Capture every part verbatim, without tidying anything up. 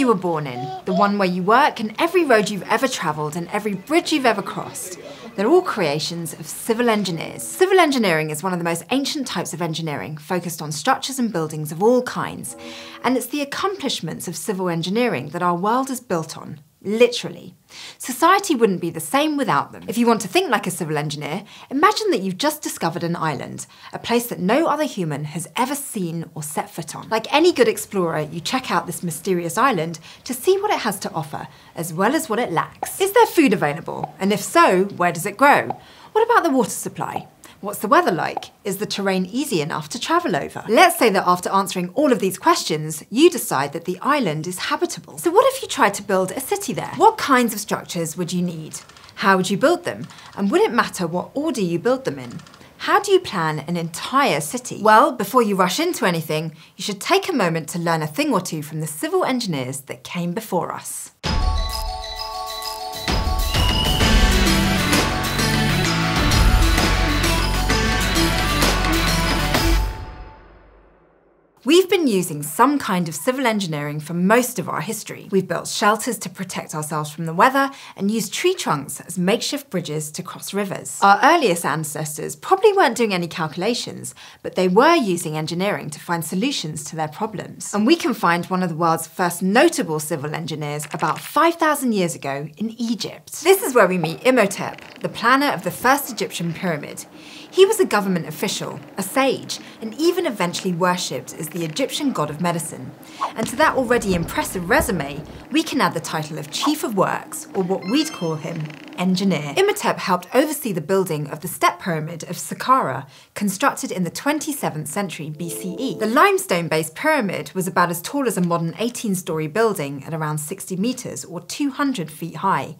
you were born in, the one where you work, and every road you've ever travelled and every bridge you've ever crossed. They're all creations of civil engineers. Civil engineering is one of the most ancient types of engineering, focused on structures and buildings of all kinds. And it's the accomplishments of civil engineering that our world is built on, literally. Society wouldn't be the same without them. If you want to think like a civil engineer, imagine that you've just discovered an island, a place that no other human has ever seen or set foot on. Like any good explorer, you check out this mysterious island to see what it has to offer, as well as what it lacks. Is there food available? And if so, where does it grow? What about the water supply? What's the weather like? Is the terrain easy enough to travel over? Let's say that after answering all of these questions, you decide that the island is habitable. So what if you tried to build a city there? What kinds of structures would you need? How would you build them? And would it matter what order you build them in? How do you plan an entire city? Well, before you rush into anything, you should take a moment to learn a thing or two from the civil engineers that came before us. We've been using some kind of civil engineering for most of our history. We've built shelters to protect ourselves from the weather and used tree trunks as makeshift bridges to cross rivers. Our earliest ancestors probably weren't doing any calculations, but they were using engineering to find solutions to their problems. And we can find one of the world's first notable civil engineers about five thousand years ago in Egypt. This is where we meet Imhotep, the planner of the first Egyptian pyramid. He was a government official, a sage, and even eventually worshipped as the Egyptian god of medicine. And to that already impressive resume, we can add the title of Chief of Works, or what we'd call him, engineer. Imhotep helped oversee the building of the Step Pyramid of Saqqara, constructed in the twenty-seventh century B C E. The limestone-based pyramid was about as tall as a modern eighteen-story building at around sixty meters, or two hundred feet high.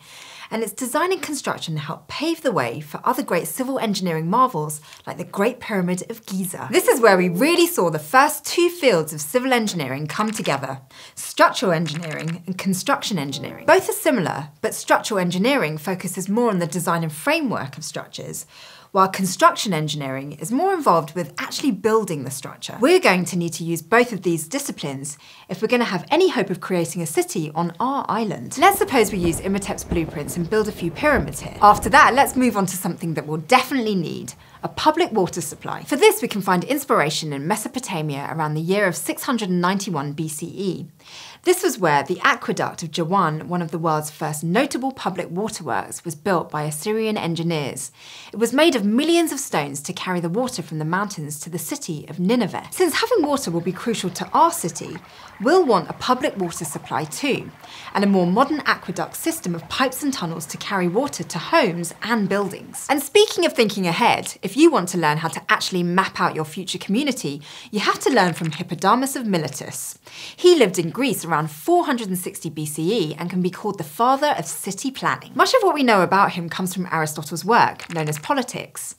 And its design and construction helped pave the way for other great civil engineering marvels like the Great Pyramid of Giza. This is where we really saw the first two fields of civil engineering come together, structural engineering and construction engineering. Both are similar, but structural engineering focuses more on the design and framework of structures, while construction engineering is more involved with actually building the structure. We're going to need to use both of these disciplines if we're going to have any hope of creating a city on our island. Let's suppose we use Imhotep's blueprints and build a few pyramids here. After that, let's move on to something that we'll definitely need: a public water supply. For this, we can find inspiration in Mesopotamia around the year of six hundred ninety-one B C E. This was where the aqueduct of Jawan, one of the world's first notable public waterworks, was built by Assyrian engineers. It was made of millions of stones to carry the water from the mountains to the city of Nineveh. Since having water will be crucial to our city, we'll want a public water supply too, and a more modern aqueduct system of pipes and tunnels to carry water to homes and buildings. And speaking of thinking ahead, if you want to learn how to actually map out your future community, you have to learn from Hippodamus of Miletus. He lived in Greece around four hundred sixty B C E and can be called the father of city planning. Much of what we know about him comes from Aristotle's work, known as Politics.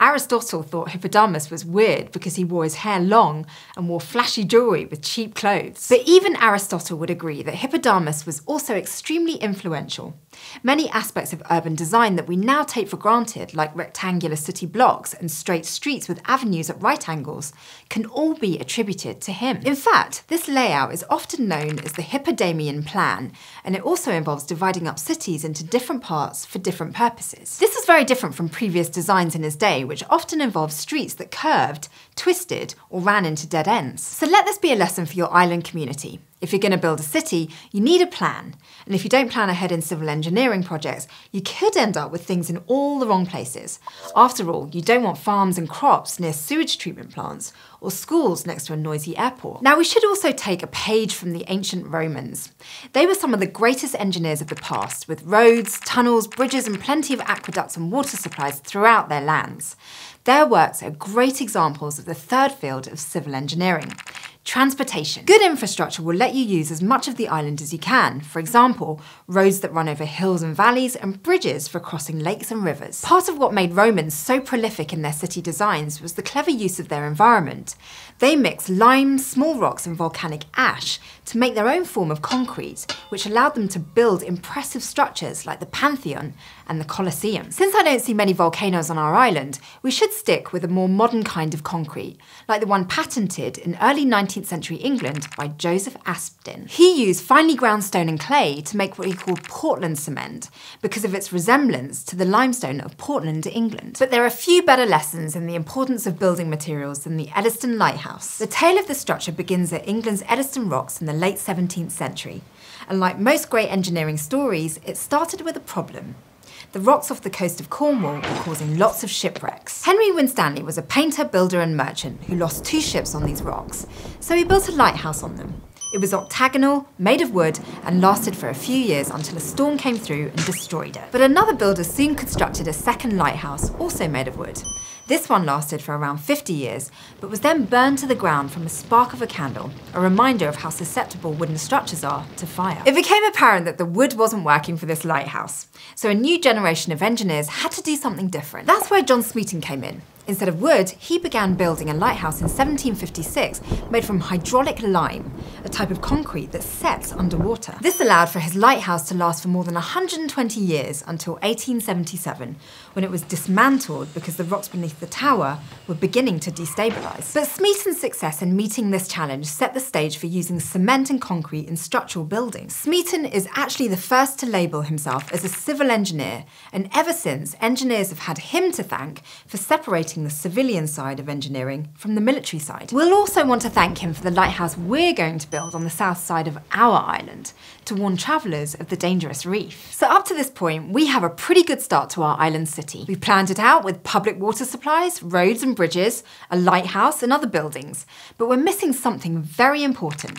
Aristotle thought Hippodamus was weird because he wore his hair long and wore flashy jewellery with cheap clothes. But even Aristotle would agree that Hippodamus was also extremely influential. Many aspects of urban design that we now take for granted, like rectangular city blocks and straight streets with avenues at right angles, can all be attributed to him. In fact, this layout is often known as the Hippodamian plan, and it also involves dividing up cities into different parts for different purposes. This is very different from previous designs in his day, which often involved streets that curved, twisted, or ran into dead ends. So let this be a lesson for your island community. If you're going to build a city, you need a plan. And if you don't plan ahead in civil engineering projects, you could end up with things in all the wrong places. After all, you don't want farms and crops near sewage treatment plants or schools next to a noisy airport. Now, we should also take a page from the ancient Romans. They were some of the greatest engineers of the past, with roads, tunnels, bridges, and plenty of aqueducts and water supplies throughout their lands. Their works are great examples of the third field of civil engineering: transportation. Good infrastructure will let you use as much of the island as you can. For example, roads that run over hills and valleys and bridges for crossing lakes and rivers. Part of what made Romans so prolific in their city designs was the clever use of their environment. They mixed lime, small rocks, and volcanic ash to make their own form of concrete, which allowed them to build impressive structures like the Pantheon and the Colosseum. Since I don't see many volcanoes on our island, we should stick with a more modern kind of concrete, like the one patented in early nineteen nineteenth century England by Joseph Aspdin. He used finely ground stone and clay to make what he called Portland cement because of its resemblance to the limestone of Portland, England. But there are few better lessons in the importance of building materials than the Eddystone Lighthouse. The tale of the structure begins at England's Eddystone Rocks in the late seventeenth century, and like most great engineering stories, it started with a problem. The rocks off the coast of Cornwall were causing lots of shipwrecks. Henry Winstanley was a painter, builder and merchant who lost two ships on these rocks, so he built a lighthouse on them. It was octagonal, made of wood, and lasted for a few years until a storm came through and destroyed it. But another builder soon constructed a second lighthouse, also made of wood. This one lasted for around fifty years, but was then burned to the ground from a spark of a candle, a reminder of how susceptible wooden structures are to fire. It became apparent that the wood wasn't working for this lighthouse, so a new generation of engineers had to do something different. That's where John Smeaton came in. Instead of wood, he began building a lighthouse in seventeen fifty-six made from hydraulic lime, a type of concrete that sets underwater. This allowed for his lighthouse to last for more than one hundred twenty years until eighteen seventy-seven, when it was dismantled because the rocks beneath the tower were beginning to destabilise. But Smeaton's success in meeting this challenge set the stage for using cement and concrete in structural buildings. Smeaton is actually the first to label himself as a civil engineer, and ever since, engineers have had him to thank for separating the civilian side of engineering from the military side. We'll also want to thank him for the lighthouse we're going to build on the south side of our island to warn travellers of the dangerous reef. So up to this point, we have a pretty good start to our island city. We've planned it out with public water supplies, roads and bridges, a lighthouse and other buildings, but we're missing something very important.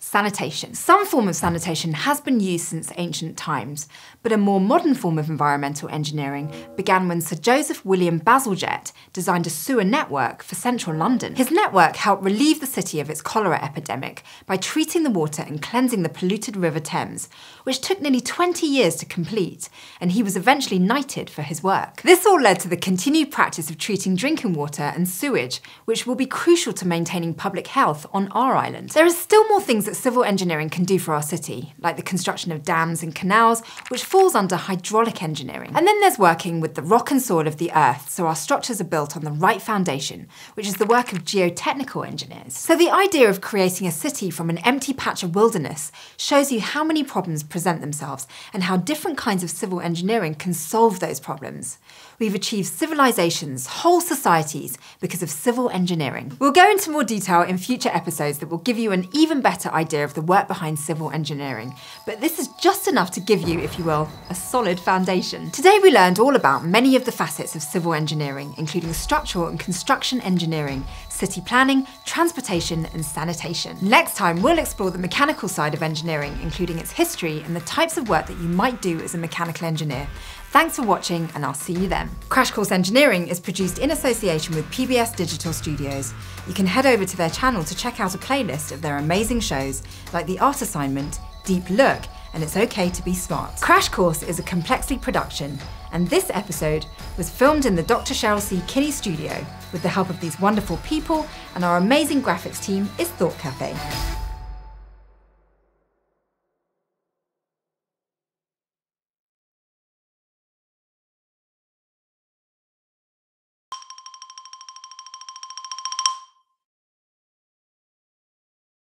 Sanitation. Some form of sanitation has been used since ancient times, but a more modern form of environmental engineering began when Sir Joseph William Bazalgette designed a sewer network for central London. His network helped relieve the city of its cholera epidemic by treating the water and cleansing the polluted River Thames, which took nearly twenty years to complete, and he was eventually knighted for his work. This all led to the continued practice of treating drinking water and sewage, which will be crucial to maintaining public health on our island. There are still more things that civil engineering can do for our city, like the construction of dams and canals, which falls under hydraulic engineering. And then there's working with the rock and soil of the earth, so our structures are built on the right foundation, which is the work of geotechnical engineers. So the idea of creating a city from an empty patch of wilderness shows you how many problems present themselves and how different kinds of civil engineering can solve those problems. We've achieved civilizations, whole societies, because of civil engineering. We'll go into more detail in future episodes that will give you an even better idea of the work behind civil engineering, but this is just enough to give you, if you will, a solid foundation. Today we learned all about many of the facets of civil engineering, including structural and construction engineering, city planning, transportation and sanitation. Next time we'll explore the mechanical side of engineering, including its history and the types of work that you might do as a mechanical engineer. Thanks for watching, and I'll see you then. Crash Course Engineering is produced in association with P B S Digital Studios. You can head over to their channel to check out a playlist of their amazing shows like The Art Assignment, Deep Look, and It's OK to be Smart. Crash Course is a Complexly production, and this episode was filmed in the Doctor Cheryl C. Kinney Studio with the help of these wonderful people, and our amazing graphics team is Thought Cafe.